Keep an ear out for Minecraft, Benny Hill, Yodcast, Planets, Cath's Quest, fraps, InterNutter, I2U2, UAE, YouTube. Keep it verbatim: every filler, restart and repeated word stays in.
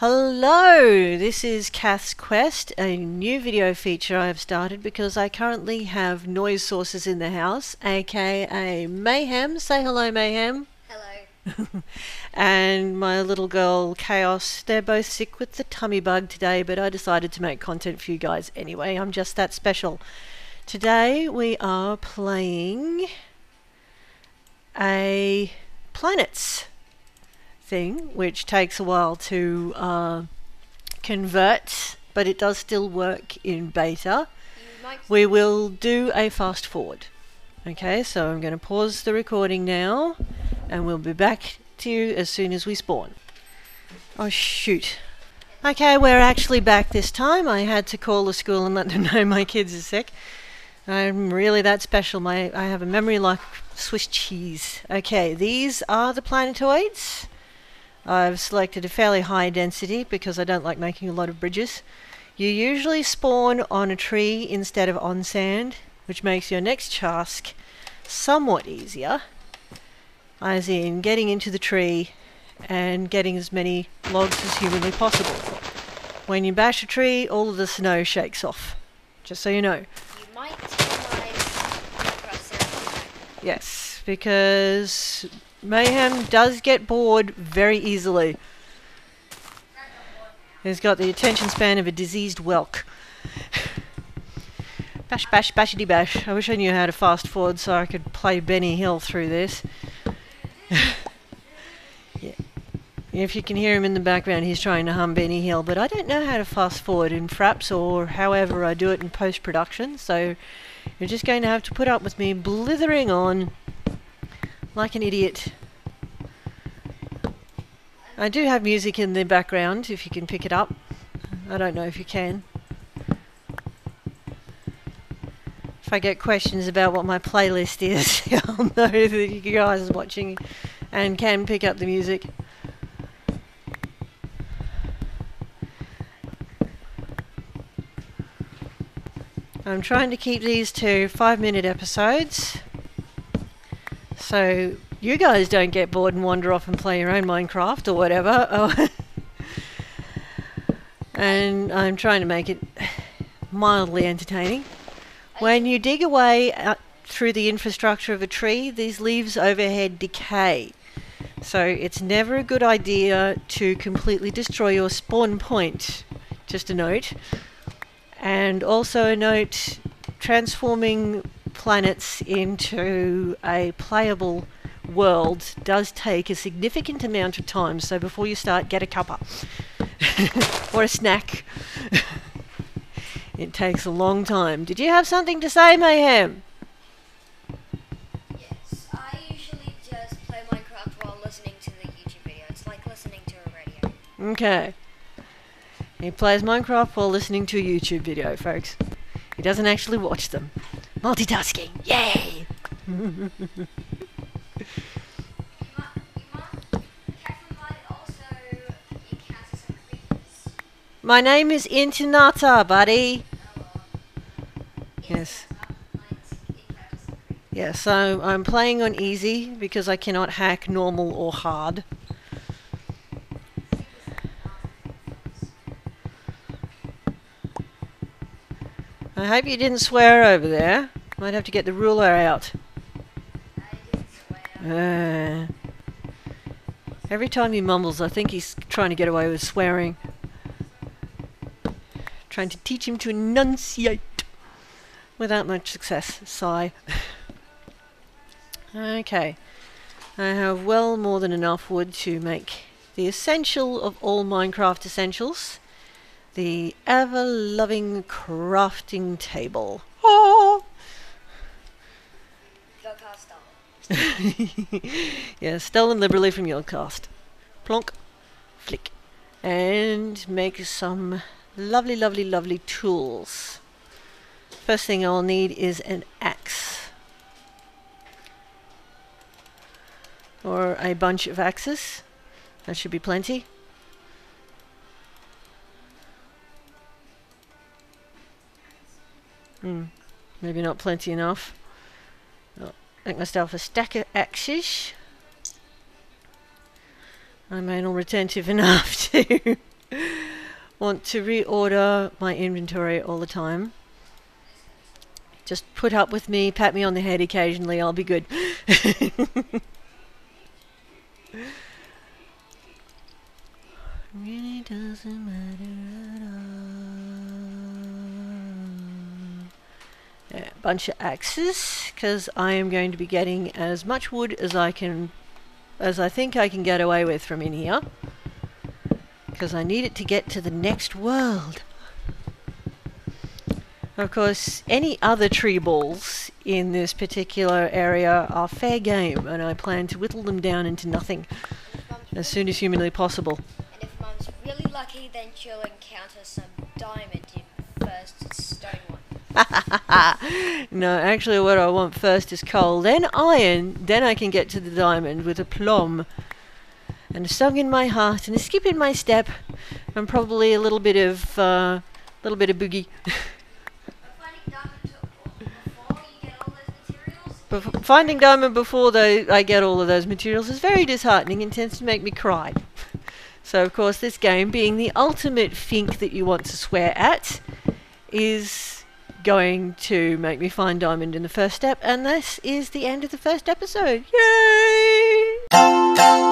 Hello, this is Cath's Quest, a new video feature I have started because I currently have noise sources in the house, aka Mayhem. Say hello, Mayhem. Hello. And my little girl Chaos. They're both sick with the tummy bug today, but I decided to make content for you guys anyway. I'm just that special. Today we are playing a Planets thing, which takes a while to uh, convert, but it does still work in beta. We will do a fast forward. Okay, so I'm going to pause the recording now and we'll be back to you as soon as we spawn. Oh shoot. Okay, we're actually back this time. I had to call the school and let them know my kids are sick. I'm really that special. My I have a memory like Swiss cheese. Okay, these are the planetoids. I've selected a fairly high density because I don't like making a lot of bridges. You usually spawn on a tree instead of on sand, which makes your next task somewhat easier, as in getting into the tree and getting as many logs as humanly possible. When you bash a tree, all of the snow shakes off, just so you know. You might yes, because Mayhem does get bored very easily. He's got the attention span of a diseased whelk. Bash, bash, bashity bash. I wish I knew how to fast forward so I could play Benny Hill through this. Yeah. If you can hear him in the background, he's trying to hum Benny Hill, but I don't know how to fast forward in Fraps or however I do it in post-production, so you're just going to have to put up with me blithering on like an idiot. I do have music in the background, if you can pick it up. I don't know if you can. If I get questions about what my playlist is, I'll know that you guys are watching and can pick up the music. I'm trying to keep these to five minute episodes, so you guys don't get bored and wander off and play your own Minecraft or whatever. Oh. And I'm trying to make it mildly entertaining. When you dig away out through the infrastructure of a tree, these leaves overhead decay. So it's never a good idea to completely destroy your spawn point. Just a note. And also a note, transforming planets into a playable world does take a significant amount of time, so before you start, get a cuppa or a snack. It takes a long time. Did you have something to say, Mayhem? Yes, I usually just play Minecraft while listening to the YouTube video. It's like listening to a radio. Okay. He plays Minecraft while listening to a YouTube video, folks. He doesn't actually watch them. Multitasking, yay! My name is InterNutter, buddy. Oh, uh, yes. Yeah, so I'm playing on easy because I cannot hack normal or hard. I hope you didn't swear over there. Might have to get the ruler out. I didn't swear. Uh, every time he mumbles, I think he's trying to get away with swearing. Trying to teach him to enunciate. Without much success. Sigh. Okay. I have well more than enough wood to make the essential of all Minecraft essentials. The ever-loving crafting table. Oh! Yodcast stolen. Yeah, stolen liberally from Yodcast. Plonk, flick, and make some lovely, lovely, lovely tools. First thing I'll need is an axe, or a bunch of axes. That should be plenty. Hmm, maybe not plenty enough. I'll make myself a stack of axes. I'm anal retentive enough to want to reorder my inventory all the time. Just put up with me, pat me on the head occasionally, I'll be good. Really doesn't matter at all. Yeah, bunch of axes, because I am going to be getting as much wood as I can, as I think I can get away with from in here, because I need it to get to the next world. Of course, any other tree balls in this particular area are fair game, and I plan to whittle them down into nothing as soon as humanly possible. And if Mum's really lucky, then she'll encounter some diamond in first stone one. No, actually what I want first is coal, then iron, then I can get to the diamond with aplomb. And a song in my heart, and a skip in my step, and probably a little bit of, uh, little bit of boogie. But finding diamond before they, I get all of those materials is very disheartening and tends to make me cry. So of course this game, being the ultimate fink that you want to swear at, is going to make me find diamond in the first step, and this is the end of the first episode. Yay!